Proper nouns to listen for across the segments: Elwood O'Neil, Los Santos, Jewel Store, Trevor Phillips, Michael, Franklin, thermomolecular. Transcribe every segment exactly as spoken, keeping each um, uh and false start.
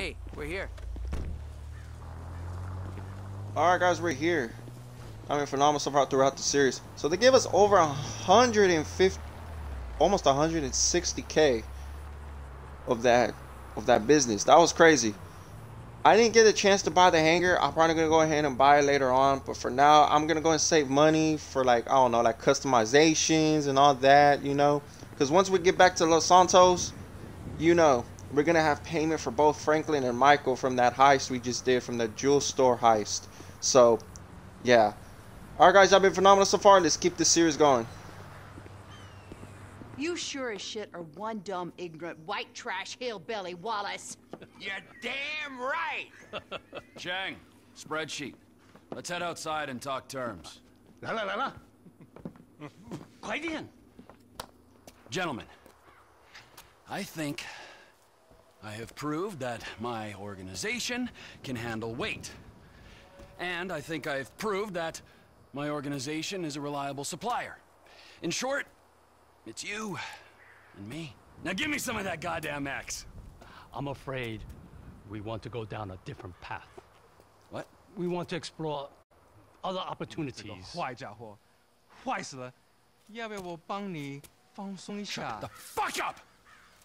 Hey, we're here. Alright guys, we're here. I mean, phenomenal so far throughout the series. So they gave us over one hundred fifty, almost one hundred sixty K of that of that business. That was crazy. I didn't get a chance to buy the hanger. I'm probably gonna go ahead and buy it later on, but for now I'm gonna go and save money for, like, I don't know, like customizations and all that, you know, because once we get back to Los Santos, you know, we're gonna have payment for both Franklin and Michael from that heist we just did, from the Jewel Store heist. So yeah, alright guys, y'all been phenomenal so far. Let's keep this series going. You sure as shit are one dumb, ignorant, white trash hillbilly, Wallace. You're damn right! Chang, spreadsheet. Let's head outside and talk terms. La la la la. Quite in. Gentlemen, I think I have proved that my organization can handle weight. And I think I've proved that my organization is a reliable supplier. In short, it's you and me. Now give me some of that goddamn axe. I'm afraid we want to go down a different path. What? We want to explore other opportunities. Shut the fuck up!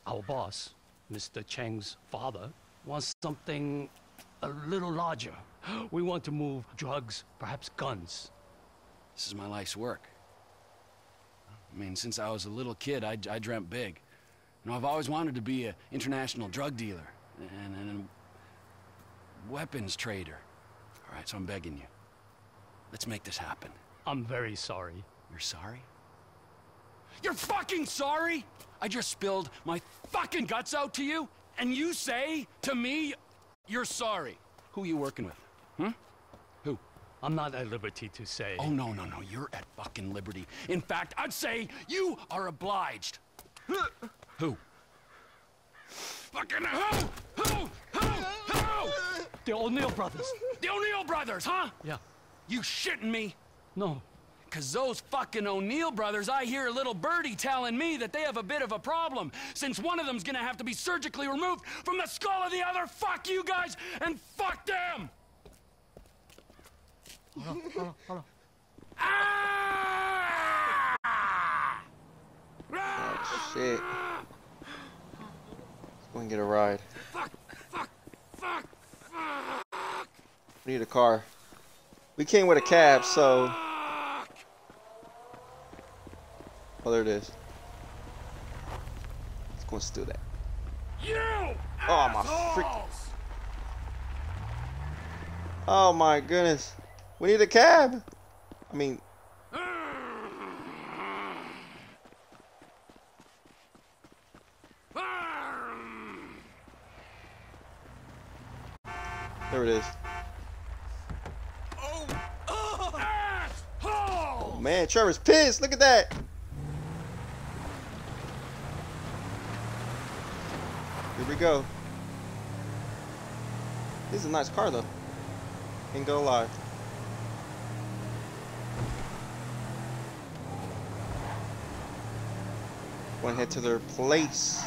Our boss, Mister Cheng's father, wants something a little larger. We want to move drugs, perhaps guns. This is my life's work. I mean, since I was a little kid, I, I dreamt big. You know, I've always wanted to be an international drug dealer and, and a weapons trader. All right, so I'm begging you. Let's make this happen. I'm very sorry. You're sorry? You're fucking sorry? I just spilled my fucking guts out to you, and you say to me, you're sorry. Who are you working with? Hmm? Who? I'm not at liberty to say. Oh, no, no, no. You're at fucking liberty. In fact, I'd say you are obliged. Who? Fucking who? Who? Who? Who? The O'Neil brothers. The O'Neil brothers, huh? Yeah. You shitting me? No. Because those fucking O'Neil brothers, I hear a little birdie telling me that they have a bit of a problem, since one of them's going to have to be surgically removed from the skull of the other. Fuck you guys and fuck them! Hold on, hold on, hold on. Ah! Oh, shit. Let's go and get a ride. Fuck, fuck, fuck, fuck. We need a car. We came with a cab, so. Oh, there it is. Let's go and steal that. You! Oh, my freaking. Oh, my goodness. We need a cab. I mean, there it is. Oh, oh. Oh man, Trevor's pissed. Look at that. Here we go. This is a nice car though. Ain't gonna lie. One head to their place.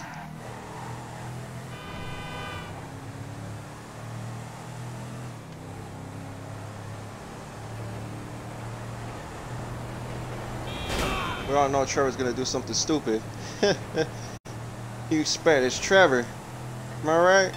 We all know Trevor's gonna do something stupid. You expect it's Trevor. Am I right?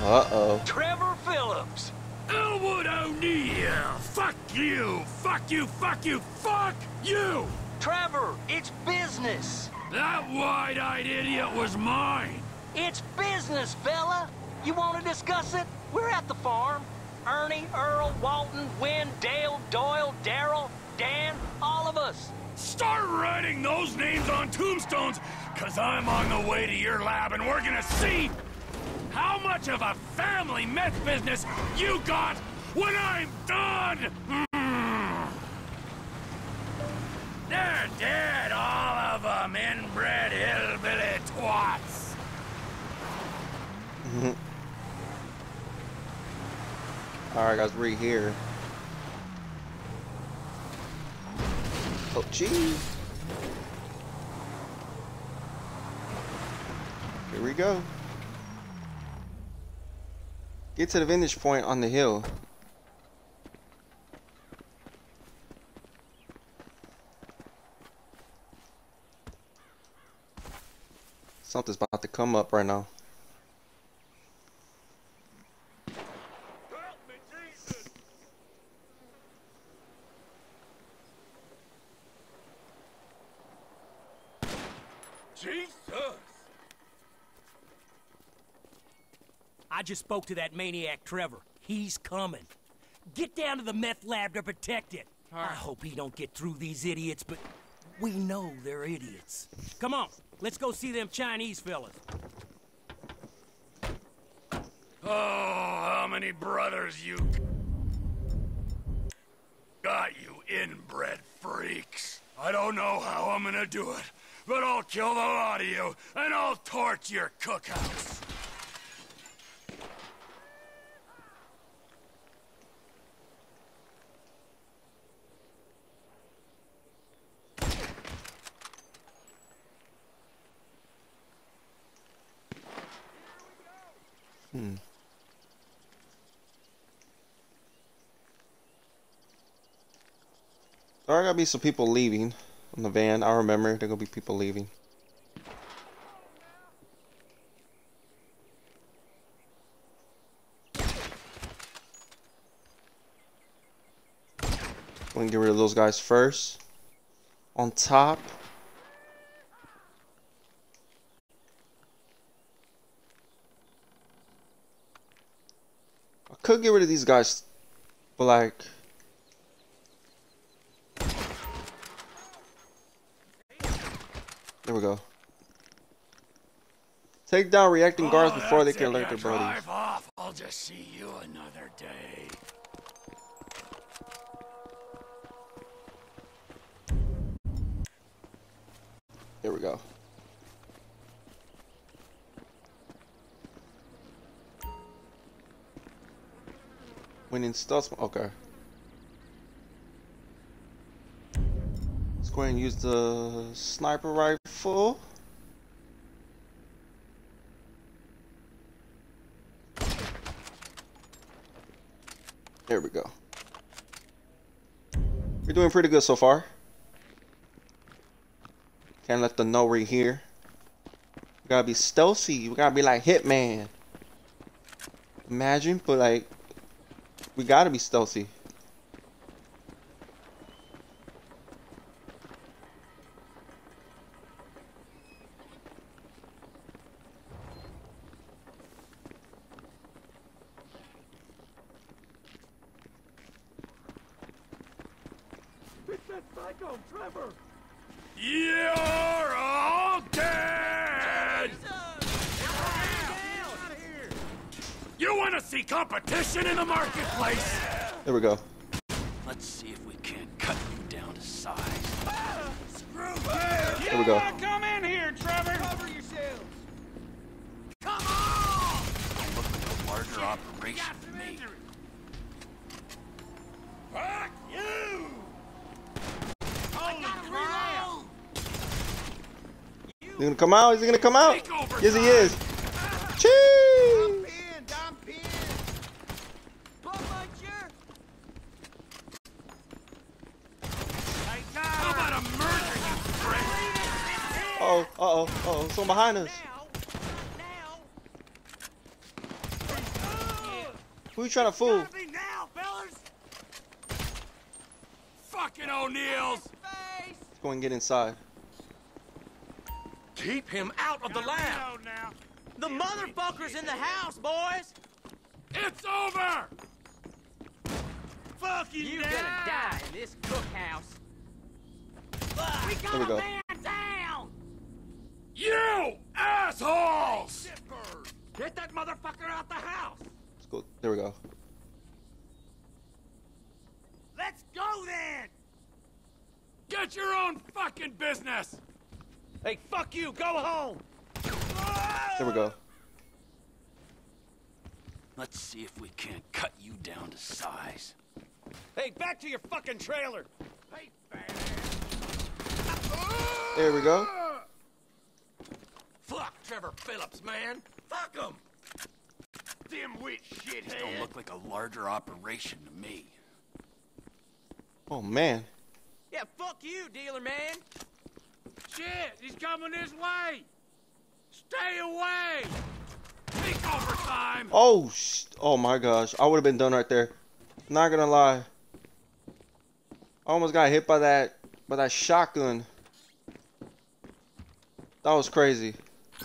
Uh-oh. Trevor Phillips! Elwood O'Neil! Fuck you! Fuck you! Fuck you! Fuck you! Trevor, it's business. That wide-eyed idiot was mine. It's business, fella. You want to discuss it? We're at the farm. Ernie, Earl, Walton, Wynn, Dale, Doyle, Daryl, Dan, all of us. Start writing those names on tombstones, because I'm on the way to your lab, and we're going to see how much of a family meth business you got when I'm done. They're dead, all of them, inbred hillbilly twats. All right, guys, we're here. Oh, geez. Here we go. Get to the vantage point on the hill. Something's about to come up right now. I just spoke to that maniac Trevor. He's coming. Get down to the meth lab to protect it. Right. I hope he don't get through these idiots, but we know they're idiots. Come on, let's go see them Chinese fellas. Oh, how many brothers you got, you inbred freaks. I don't know how I'm gonna do it, but I'll kill the lot of you, and I'll torch your cookhouse. Hmm. There are gonna be some people leaving on the van. I remember there gonna be people leaving. We're gonna get rid of those guys first. On top. Could get rid of these guys, but like, there we go. Take down reacting guards oh, before they can alert their buddies. Off. I'll just see you another day. There we go. When in stealth, okay. Let's go ahead and use the sniper rifle. There we go. We're doing pretty good so far. Can't let them know we're here. We gotta be stealthy. We gotta be like Hitman. Imagine, but like. We gotta be stealthy. It's that psycho Trevor. You're all dead. You wanna see competition in the market? Place. There we go. Let's see if we can cut you down to size. Ah, screw fire. There we go. Yeah, come in here, Trevor. Cover yourselves. Come on. I'm looking for a larger operation than me. Fuck you. Holy crap. He's gonna come out. Is he gonna come out? Yes, he is. Uh-oh, uh-oh, uh-oh, someone behind us. Now, now. Who you trying to fool? Now, fucking O'Neil's. Let's go and get inside. Keep him out of the lab. The motherfucker's in the house, boys. It's over. Fuck you, you're gonna die in this cookhouse. Fuck. We got there we go. A man. You assholes! Get that motherfucker out the house! Let's go. There we go. Let's go then! Get your own fucking business! Hey, fuck you! Go home! There we go. Let's see if we can't cut you down to size. Hey, back to your fucking trailer! Hey, there we go. Fuck Trevor Phillips, man. Fuck him. Dimwit shit. It's gonna look like a larger operation to me. Oh, man. Yeah, fuck you, dealer man. Shit, he's coming this way. Stay away. Takeover time. Oh, sh oh my gosh. I would have been done right there. Not gonna lie. I almost got hit by that by that shotgun. That was crazy.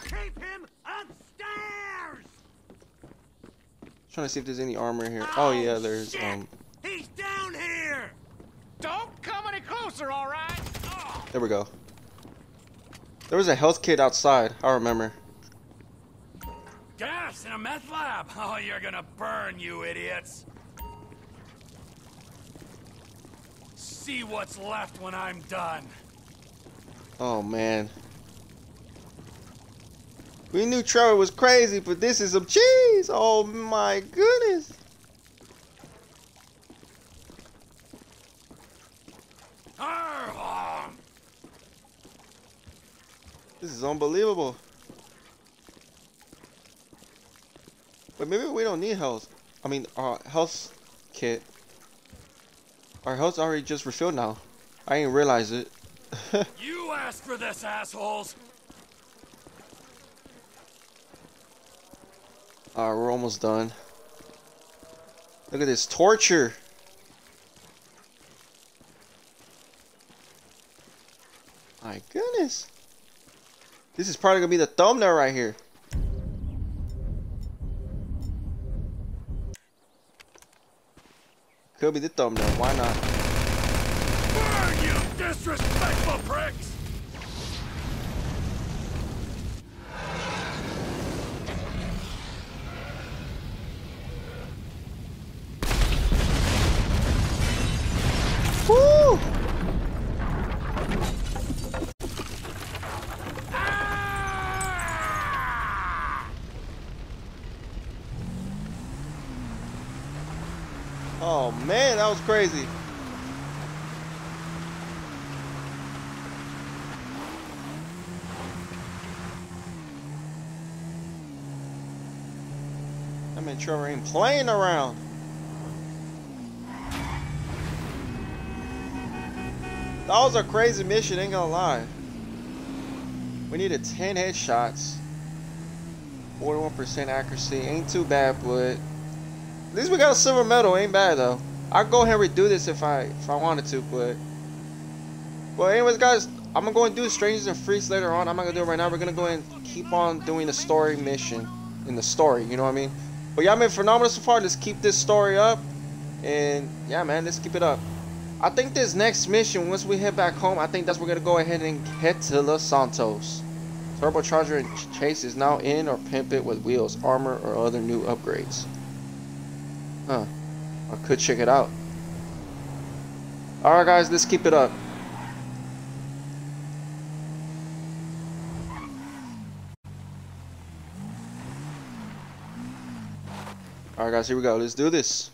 Keep him upstairs. Trying to see if there's any armor here. Oh, oh yeah, there's shit. um He's down here. Don't come any closer, all right? Oh. There we go. There was a health kit outside, I remember. Gas in a meth lab. Oh, you're gonna burn, you idiots. See what's left when I'm done. Oh, man. We knew Trevor was crazy, but this is some cheese. Oh, my goodness. This is unbelievable. But maybe we don't need health. I mean, our health kit. Our health's already just refilled now. I ain't realize it. You asked for this, assholes. All right, we're almost done. Look at this torture. My goodness. This is probably gonna be the thumbnail right here. Could be the thumbnail, why not? Burn, you disrespectful pricks! Oh man, that was crazy. I mean, Trevor ain't playing around. That was a crazy mission, ain't gonna lie. We needed ten headshots. forty-one percent accuracy, ain't too bad, but at least we got a silver medal, ain't bad though. I'd go ahead and redo this if I if I wanted to, but well, anyways, guys, I'm gonna go and do Strangers and Freaks later on. I'm not gonna do it right now. We're gonna go and keep on doing the story mission in the story, you know what I mean? But y'all been phenomenal so far. Let's keep this story up, and yeah, man, let's keep it up. I think this next mission, once we head back home, I think that's we're gonna go ahead and head to Los Santos. Turbocharger and Chase is now in, or pimp it with wheels, armor, or other new upgrades. Huh. I could check it out. Alright guys, let's keep it up. Alright guys, here we go. Let's do this.